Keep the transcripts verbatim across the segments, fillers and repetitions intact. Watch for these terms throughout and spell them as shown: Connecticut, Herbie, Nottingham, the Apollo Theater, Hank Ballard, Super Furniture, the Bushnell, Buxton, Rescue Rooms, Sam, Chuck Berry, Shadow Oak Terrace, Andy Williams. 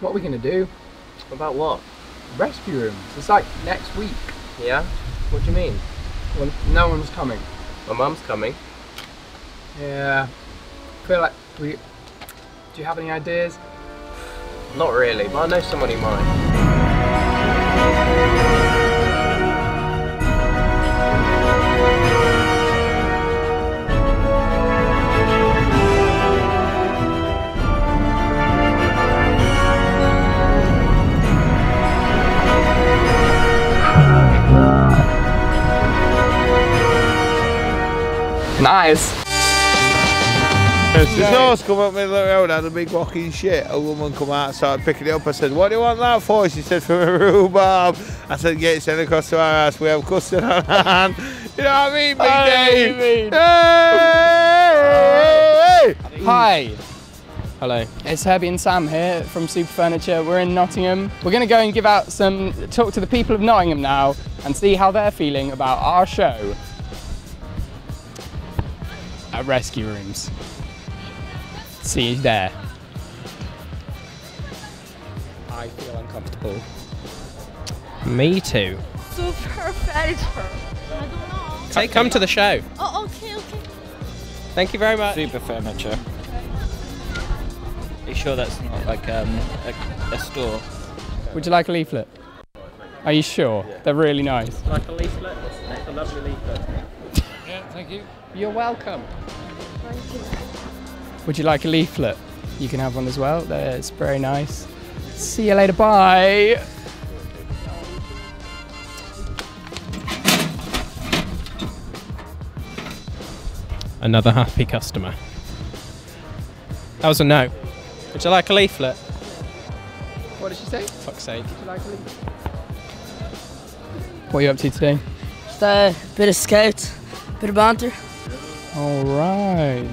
what we're going to do. About what? Rescue Rooms. It's like next week. Yeah? What do you mean? Well, no one's coming. My mum's coming. Yeah. I feel like we... Do you have any ideas? Not really, but I know someone who might. Nice. There's no one's come up the middle of the road, had a big walking shit. A woman come out, started picking it up. I said, "What do you want that for?" She said, "For a rhubarb." I said, "Get it sent across to our house. We have custard on hand." You know what I mean, big I Dave? Mean. Hey! Hey! Hi. Hello. It's Herbie and Sam here from Super Furniture. We're in Nottingham. We're going to go and give out some talk to the people of Nottingham now and see how they're feeling about our show. At Rescue Rooms. See you there. I feel uncomfortable. Me too. Super Furniture. I don't know. Say, come to the show. Oh, okay, okay. Thank you very much. Super Furniture. Are you sure that's not like um, a, a store? Would you like a leaflet? Are you sure? Yeah. They're really nice. Like a leaflet? It's a lovely leaflet. Yeah, thank you. You're welcome. Thank you. Would you like a leaflet? You can have one as well. It's very nice. See you later. Bye. Another happy customer. That was a no. Would you like a leaflet? What did she say? Fuck's sake. Would you like a leaflet? What are you up to today? Just a bit of scout, bit of banter. All right.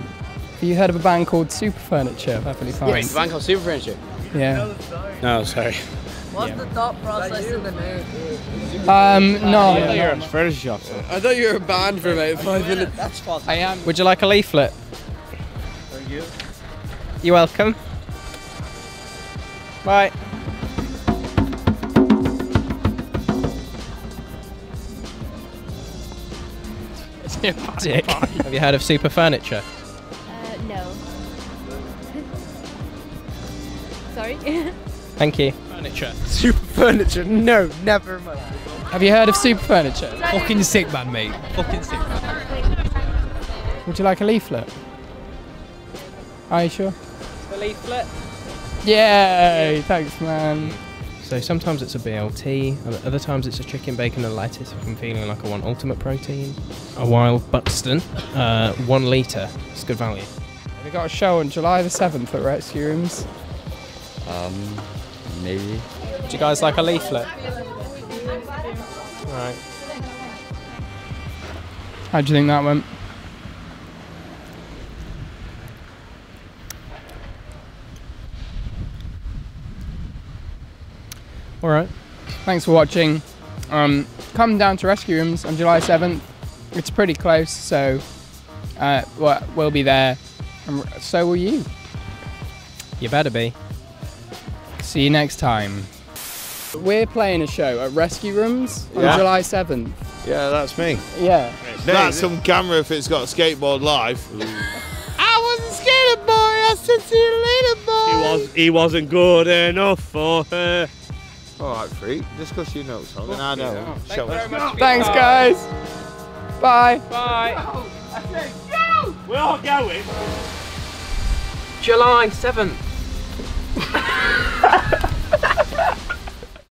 Have you heard of a band called Super Furniture? Perfectly fine. Wait, a band called Super Furniture? Yeah. No, sorry. What's yeah. the thought process in the name? Um, no. I thought you were a furniture shop. So. I thought you were a band for about five minutes. That's fun. I am. Would you like a leaflet? Thank you. You're welcome. Bye. Dick. Have you heard of Super Furniture? Uh, no. Sorry? Thank you. Furniture. Super Furniture? No, never in my life. Have you heard of Super Furniture? Sorry. Fucking sick man, mate. Fucking sick man. Would you like a leaflet? Are you sure? The leaflet? Yay! Thanks, man. So sometimes it's a B L T, other times it's a chicken, bacon and lettuce if I'm feeling like I want ultimate protein. A wild Buxton, uh, one litre, it's good value. We've got a show on July the seventh at Rescue Rooms. Um, maybe. Would you guys like a leaflet? Right. How do you think that went? Alright. Thanks for watching. Um, come down to Rescue Rooms on July seventh. It's pretty close, so uh, we'll be there. And so will you. You better be. See you next time. We're playing a show at Rescue Rooms on yeah. July seventh. Yeah, that's me. Yeah. That's some camera if it's got a skateboard live. I was a skater boy, I said see you later boy. He, was, he wasn't good enough for her. Alright, freak. Just because you know something, I know. Show us. Thanks, guys. Bye. Bye. Oh, I said go! We're all going. July seventh.